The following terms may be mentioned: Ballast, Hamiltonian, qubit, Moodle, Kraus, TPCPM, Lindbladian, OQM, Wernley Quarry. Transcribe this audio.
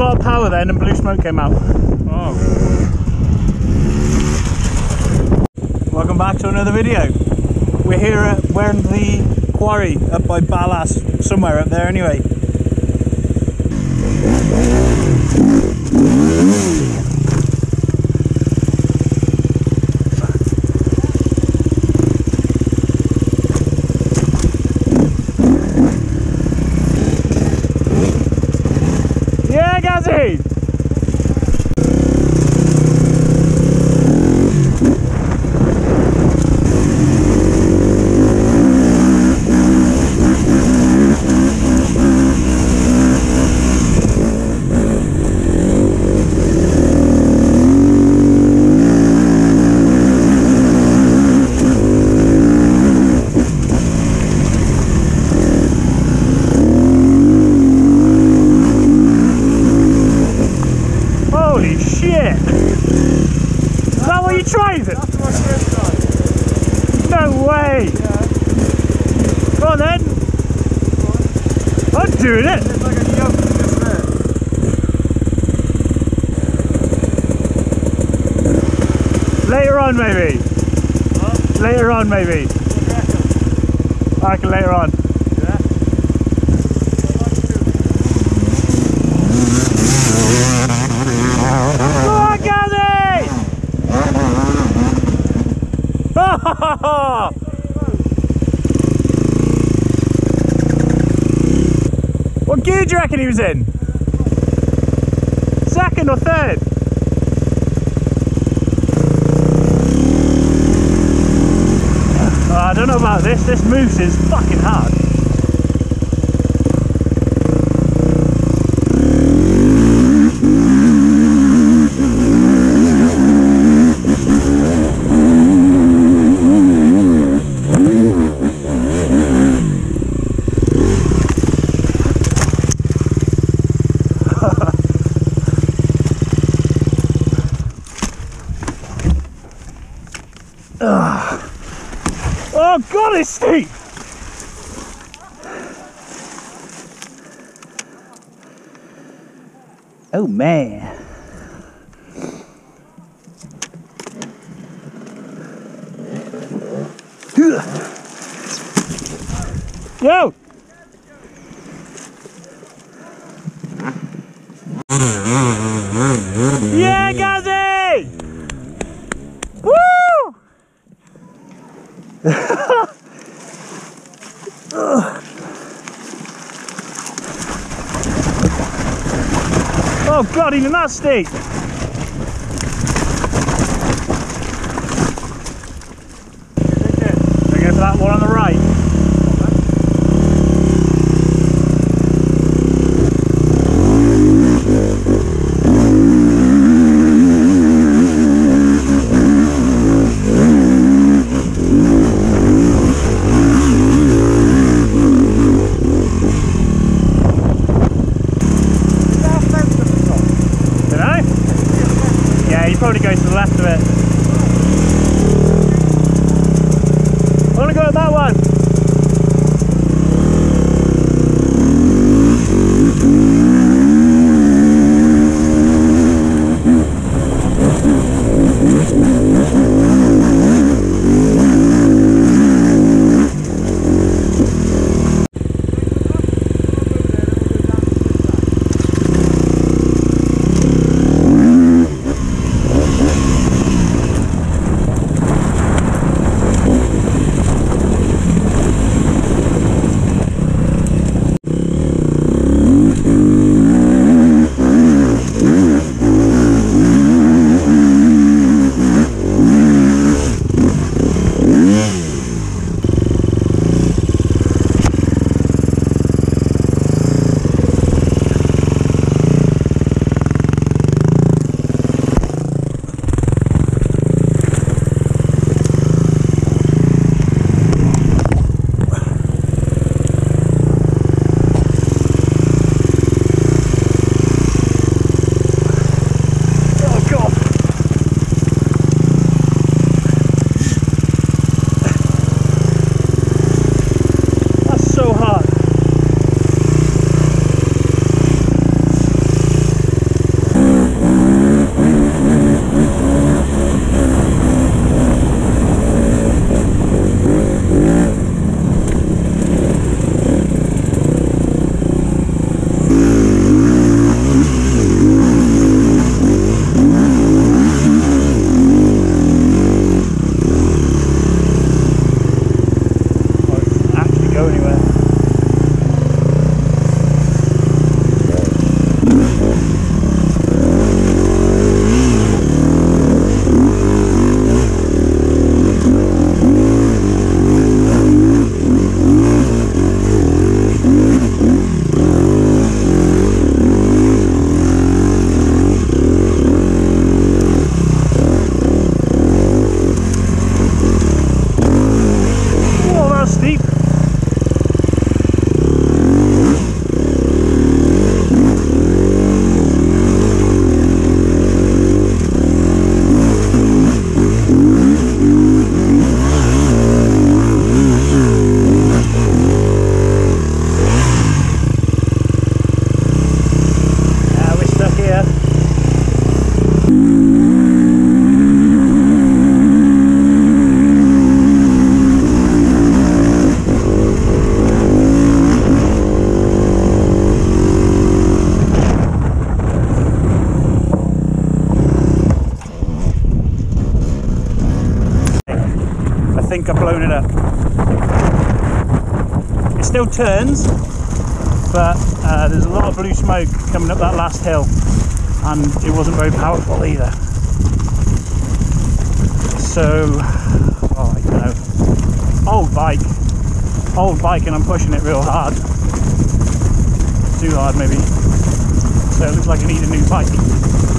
lot of power then and blue smoke came out. Oh. Welcome back to another video. We're here at Wernley Quarry up by Ballast, somewhere up there anyway. Doing it. It's like a yoke just there. Later on maybe. What? Later on maybe. Okay. I can later on. Yeah. Oh, Gazzy! Ha ha ha! What gear do you reckon he was in? Second or third? Oh, I don't know about this, this moose is fucking hard. Oh god, it's steep! Oh man! Yo! Yeah, Gazzy! Oh god, even that's steep! We're going for that one on the right. Probably goes to the left of it. I want to go at that one. It still turns, but there's a lot of blue smoke coming up that last hill, and it wasn't very powerful either. So, oh, I don't know, old bike, and I'm pushing it real hard, too hard maybe, so it looks like I need a new bike.